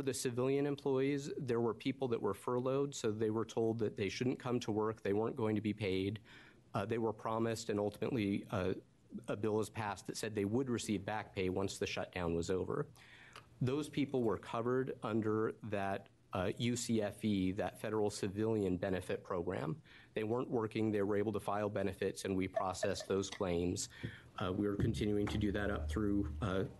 For the civilian employees, there were people that were furloughed, so they were told that they shouldn't come to work, they weren't going to be paid. They were promised, and ultimately a bill was passed that said they would receive back pay once the shutdown was over. Those people were covered under that UCFE, that federal civilian benefit program. They weren't working, they were able to file benefits, and we processed those claims. We were continuing to do that up through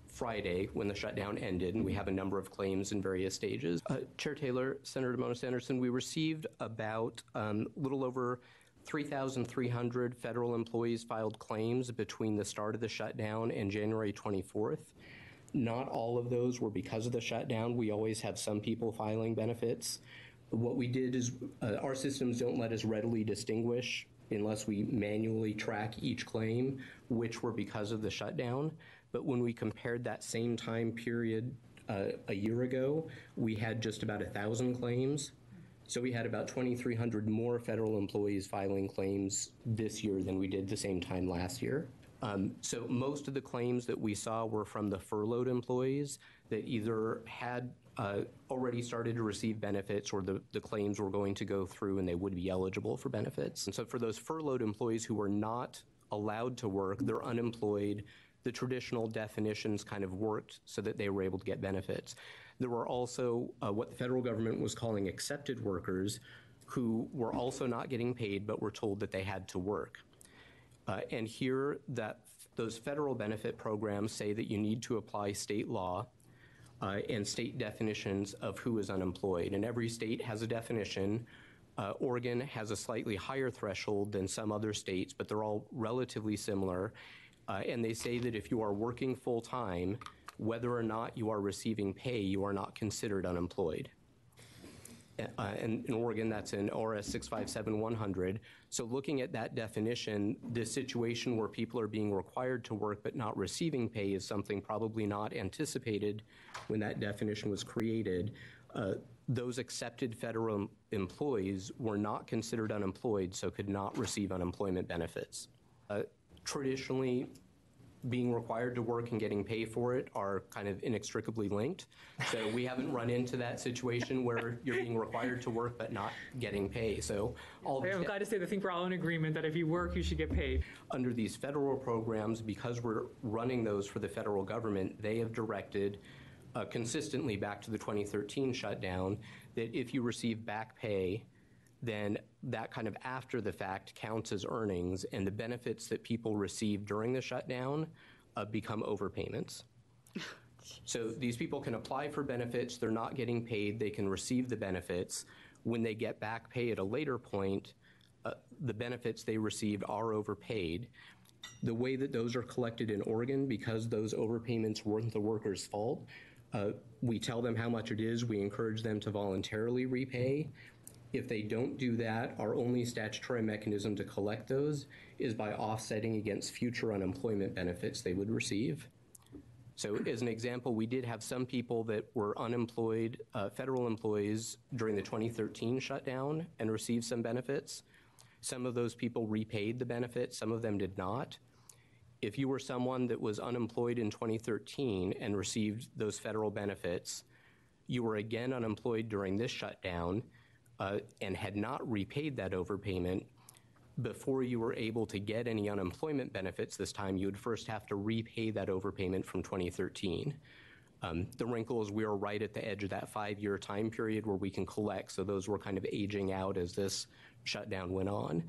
Friday when the shutdown ended, and we have a number of claims in various stages. Chair Taylor, Senator Mona Sanderson, we received about a little over 3,300 federal employees filed claims between the start of the shutdown and January 24th. Not all of those were because of the shutdown. We always have some people filing benefits. What we did is our systems don't let us readily distinguish, unless we manually track each claim, which were because of the shutdown. But when we compared that same time period a year ago, we had just about 1,000 claims. So we had about 2,300 more federal employees filing claims this year than we did the same time last year. So most of the claims that we saw were from the furloughed employees that either had already started to receive benefits, or the claims were going to go through and they would be eligible for benefits. And so for those furloughed employees who were not allowed to work, they're unemployed. The traditional definitions kind of worked so that they were able to get benefits. There were also what the federal government was calling accepted workers, who were also not getting paid but were told that they had to work. And here, that those federal benefit programs say that you need to apply state law and state definitions of who is unemployed. And every state has a definition. Oregon has a slightly higher threshold than some other states, but they're all relatively similar. And they say that if you are working full time, whether or not you are receiving pay, you are not considered unemployed. And in Oregon, that's in ORS 657 100. So looking at that definition, this situation where people are being required to work but not receiving pay is something probably not anticipated when that definition was created. Those accepted federal employees were not considered unemployed, so could not receive unemployment benefits. Traditionally, being required to work and getting paid for it are kind of inextricably linked. So we haven't run into that situation where you're being required to work but not getting pay. So I'm glad to say that I think we're all in agreement that if you work, you should get paid. Under these federal programs, because we're running those for the federal government, they have directed consistently back to the 2013 shutdown that if you receive back pay, then that kind of after the fact counts as earnings, and the benefits that people receive during the shutdown become overpayments. So these people can apply for benefits, they're not getting paid, they can receive the benefits. When they get back pay at a later point, the benefits they received are overpaid. The way that those are collected in Oregon, because those overpayments weren't the worker's fault, we tell them how much it is, we encourage them to voluntarily repay. If they don't do that, our only statutory mechanism to collect those is by offsetting against future unemployment benefits they would receive. So as an example, we did have some people that were unemployed, federal employees, during the 2013 shutdown and received some benefits. Some of those people repaid the benefits, some of them did not. If you were someone that was unemployed in 2013 and received those federal benefits, you were again unemployed during this shutdown, and had not repaid that overpayment, before you were able to get any unemployment benefits this time, you would first have to repay that overpayment from 2013. The wrinkle is we are right at the edge of that 5-year time period where we can collect, so those were kind of aging out as this shutdown went on.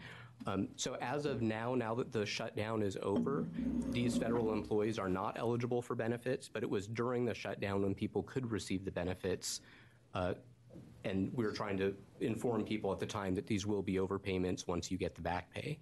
So as of now that the shutdown is over, these federal employees are not eligible for benefits, but it was during the shutdown when people could receive the benefits. And we were trying to inform people at the time that these will be overpayments once you get the back pay.